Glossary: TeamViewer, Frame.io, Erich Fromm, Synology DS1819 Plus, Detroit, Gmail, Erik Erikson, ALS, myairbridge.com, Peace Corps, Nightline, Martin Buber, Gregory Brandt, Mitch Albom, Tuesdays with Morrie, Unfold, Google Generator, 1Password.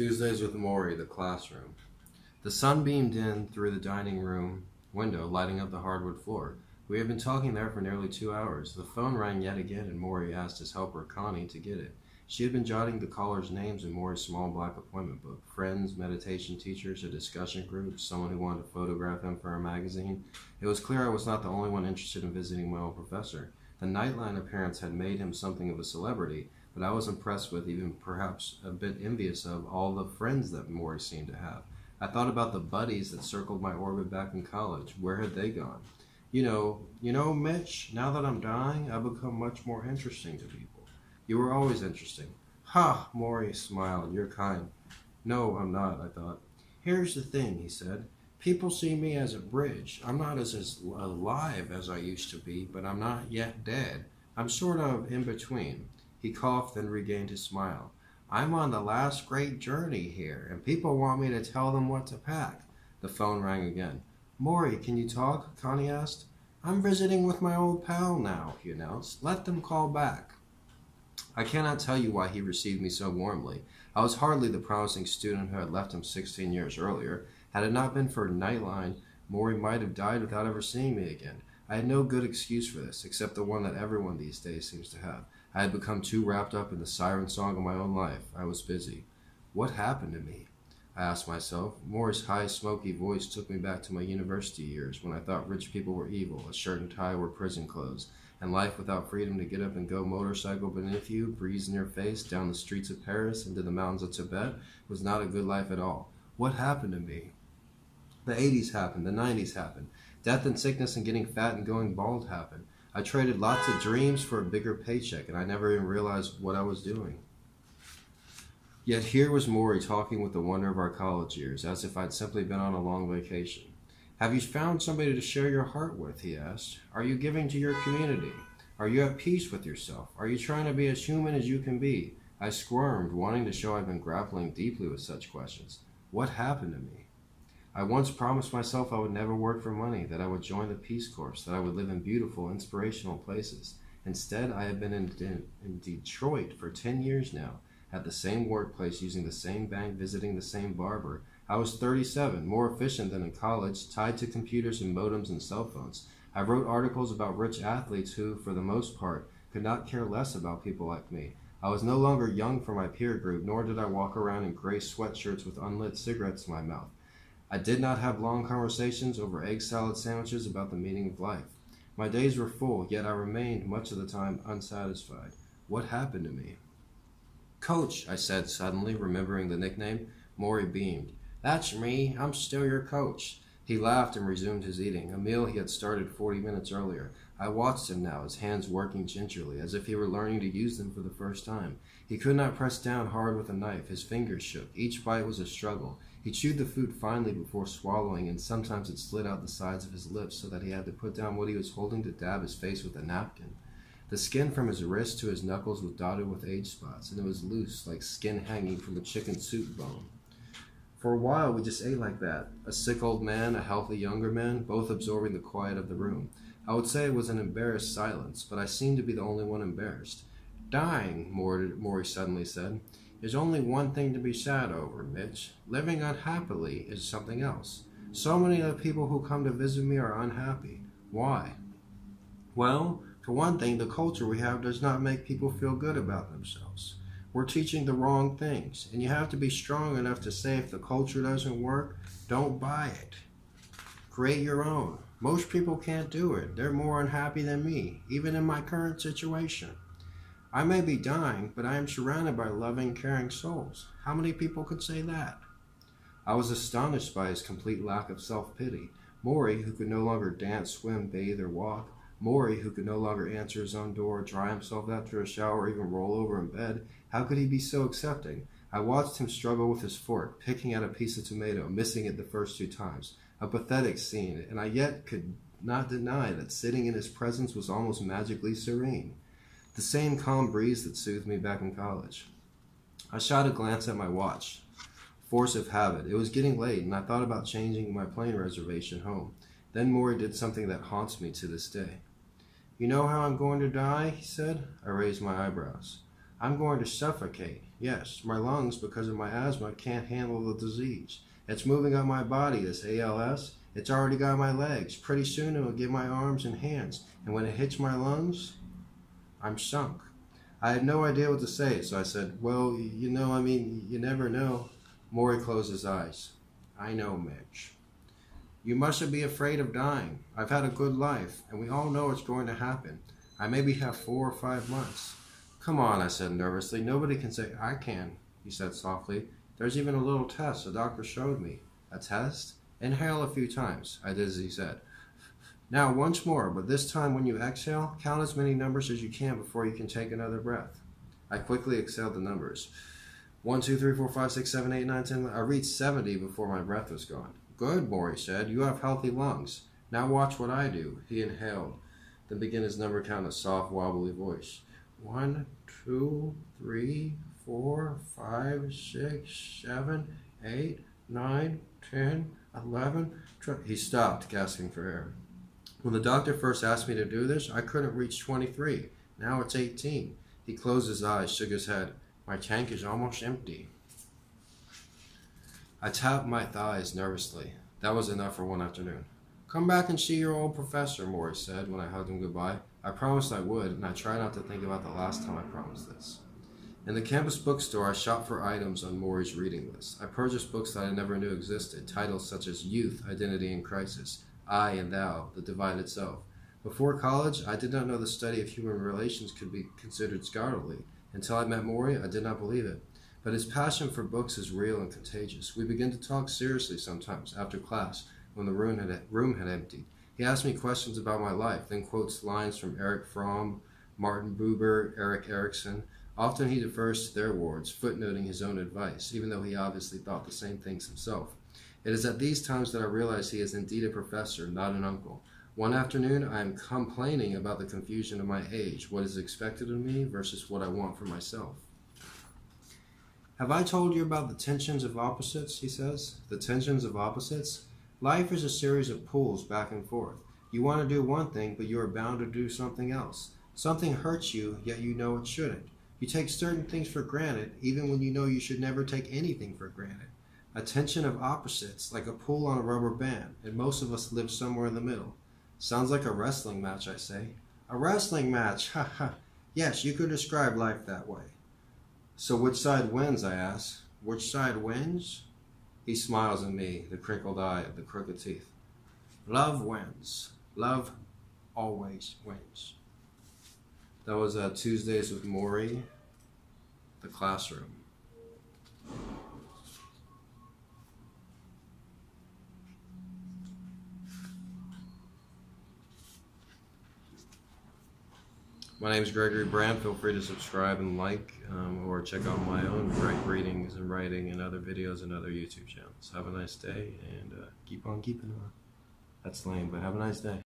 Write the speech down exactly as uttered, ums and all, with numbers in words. Tuesdays with Morrie, the classroom. The sun beamed in through the dining room window, lighting up the hardwood floor. We had been talking there for nearly two hours. The phone rang yet again, and Morrie asked his helper, Connie, to get it. She had been jotting the callers' names in Morrie's small black appointment book. Friends, meditation teachers, a discussion group, someone who wanted to photograph him for a magazine. It was clear I was not the only one interested in visiting my old professor. The Nightline appearance had made him something of a celebrity, but I was impressed with, even perhaps a bit envious of, all the friends that Morrie seemed to have. I thought about the buddies that circled my orbit back in college. Where had they gone? You know, you know, Mitch, now that I'm dying, I've become much more interesting to people. You were always interesting. Ha! Morrie smiled. You're kind. No, I'm not, I thought. Here's the thing, he said. People see me as a bridge. I'm not as, as alive as I used to be, but I'm not yet dead. I'm sort of in between. He coughed and regained his smile. I'm on the last great journey here, and people want me to tell them what to pack. The phone rang again. Morrie, can you talk? Connie asked. I'm visiting with my old pal now, he announced. Let them call back. I cannot tell you why he received me so warmly. I was hardly the promising student who had left him sixteen years earlier. Had it not been for Nightline, Morrie might have died without ever seeing me again. I had no good excuse for this, except the one that everyone these days seems to have. I had become too wrapped up in the siren song of my own life. I was busy. What happened to me? I asked myself. Morrie's high, smoky voice took me back to my university years, when I thought rich people were evil, a shirt and tie were prison clothes, and life without freedom to get up and go motorcycle beneath you, breeze in your face, down the streets of Paris, into the mountains of Tibet, was not a good life at all. What happened to me? The eighties happened, the nineties happened. Death and sickness and getting fat and going bald happened. I traded lots of dreams for a bigger paycheck, and I never even realized what I was doing. Yet here was Morrie talking with the wonder of our college years, as if I'd simply been on a long vacation. Have you found somebody to share your heart with, he asked. Are you giving to your community? Are you at peace with yourself? Are you trying to be as human as you can be? I squirmed, wanting to show I'd been grappling deeply with such questions. What happened to me? I once promised myself I would never work for money, that I would join the Peace Corps, that I would live in beautiful, inspirational places. Instead, I have been in, in, in Detroit for ten years now, at the same workplace, using the same bank, visiting the same barber. I was thirty-seven, more efficient than in college, tied to computers and modems and cell phones. I wrote articles about rich athletes who, for the most part, could not care less about people like me. I was no longer young for my peer group, nor did I walk around in gray sweatshirts with unlit cigarettes in my mouth. I did not have long conversations over egg salad sandwiches about the meaning of life. My days were full, yet I remained, much of the time, unsatisfied. What happened to me? Coach, I said suddenly, remembering the nickname. Morrie beamed. That's me. I'm still your coach. He laughed and resumed his eating, a meal he had started forty minutes earlier. I watched him now, his hands working gingerly, as if he were learning to use them for the first time. He could not press down hard with a knife. His fingers shook. Each bite was a struggle. He chewed the food finely before swallowing, and sometimes it slid out the sides of his lips so that he had to put down what he was holding to dab his face with a napkin. The skin from his wrist to his knuckles was dotted with age spots, and it was loose, like skin hanging from a chicken soup bone. For a while, we just ate like that, a sick old man, a healthy younger man, both absorbing the quiet of the room. I would say it was an embarrassed silence, but I seemed to be the only one embarrassed. Dying, Morrie suddenly said, is only one thing to be sad over, Mitch. Living unhappily is something else. So many of the people who come to visit me are unhappy. Why? Well, for one thing, the culture we have does not make people feel good about themselves. We're teaching the wrong things, and you have to be strong enough to say if the culture doesn't work, don't buy it. Create your own. Most people can't do it. They're more unhappy than me, even in my current situation. I may be dying, but I am surrounded by loving, caring souls. How many people could say that? I was astonished by his complete lack of self-pity. Morrie, who could no longer dance, swim, bathe, or walk, Morrie, who could no longer answer his own door, dry himself after a shower, or even roll over in bed, how could he be so accepting? I watched him struggle with his fork, picking at a piece of tomato, missing it the first two times. A pathetic scene, and I yet could not deny that sitting in his presence was almost magically serene. The same calm breeze that soothed me back in college. I shot a glance at my watch. Force of habit. It was getting late, and I thought about changing my plane reservation home. Then Morrie did something that haunts me to this day. You know how I'm going to die, he said. I raised my eyebrows. I'm going to suffocate. Yes, my lungs, because of my asthma, can't handle the disease. It's moving up my body, this A L S. It's already got my legs. Pretty soon it will get my arms and hands. And when it hits my lungs, I'm sunk. I had no idea what to say, so I said, well, you know, I mean, you never know. Morrie closed his eyes. I know, Mitch. You mustn't be afraid of dying. I've had a good life, and we all know it's going to happen. I maybe have four or five months. Come on, I said nervously. Nobody can say, I can, he said softly. There's even a little test the doctor showed me. A test? Inhale a few times, I did as he said. Now once more, but this time when you exhale, count as many numbers as you can before you can take another breath. I quickly exhaled the numbers. one, two, three, four, five, six, seven, eight, nine, ten. I reached seventy before my breath was gone. Good, Morrie said. You have healthy lungs. Now watch what I do. He inhaled, then began his number count in a soft, wobbly voice. one, two, three, four, five, six, seven, eight, nine, ten, eleven, twelve. He stopped, gasping for air. When the doctor first asked me to do this, I couldn't reach twenty-three. Now it's eighteen. He closed his eyes, shook his head. My tank is almost empty. I tapped my thighs nervously. That was enough for one afternoon. Come back and see your old professor, Morrie said when I hugged him goodbye. I promised I would, and I tried not to think about the last time I promised this. In the campus bookstore, I shopped for items on Morrie's reading list. I purchased books that I never knew existed, titles such as Youth, Identity, and Crisis, I and Thou, The Divided Self. Before college, I did not know the study of human relations could be considered scholarly. Until I met Morrie, I did not believe it. But his passion for books is real and contagious. We began to talk seriously sometimes, after class, when the room had, room had emptied. He asked me questions about my life, then quotes lines from Erich Fromm, Martin Buber, Erik Erikson. Often he defers to their words, footnoting his own advice, even though he obviously thought the same things himself. It is at these times that I realize he is indeed a professor, not an uncle. One afternoon, I am complaining about the confusion of my age, what is expected of me versus what I want for myself. Have I told you about the tensions of opposites, he says? The tensions of opposites? Life is a series of pulls back and forth. You want to do one thing, but you are bound to do something else. Something hurts you, yet you know it shouldn't. You take certain things for granted, even when you know you should never take anything for granted. A tension of opposites, like a pull on a rubber band, and most of us live somewhere in the middle. Sounds like a wrestling match, I say. A wrestling match, ha ha. Yes, you could describe life that way. So which side wins, I ask. Which side wins? He smiles at me, the crinkled eye of the crooked teeth. Love wins. Love always wins. That was uh, Tuesdays with Morrie, The Classroom. My name is Gregory Brandt. Feel free to subscribe and like um, or check out my own great readings and writing and other videos and other YouTube channels. Have a nice day and uh, keep on keeping on. That's lame, but have a nice day.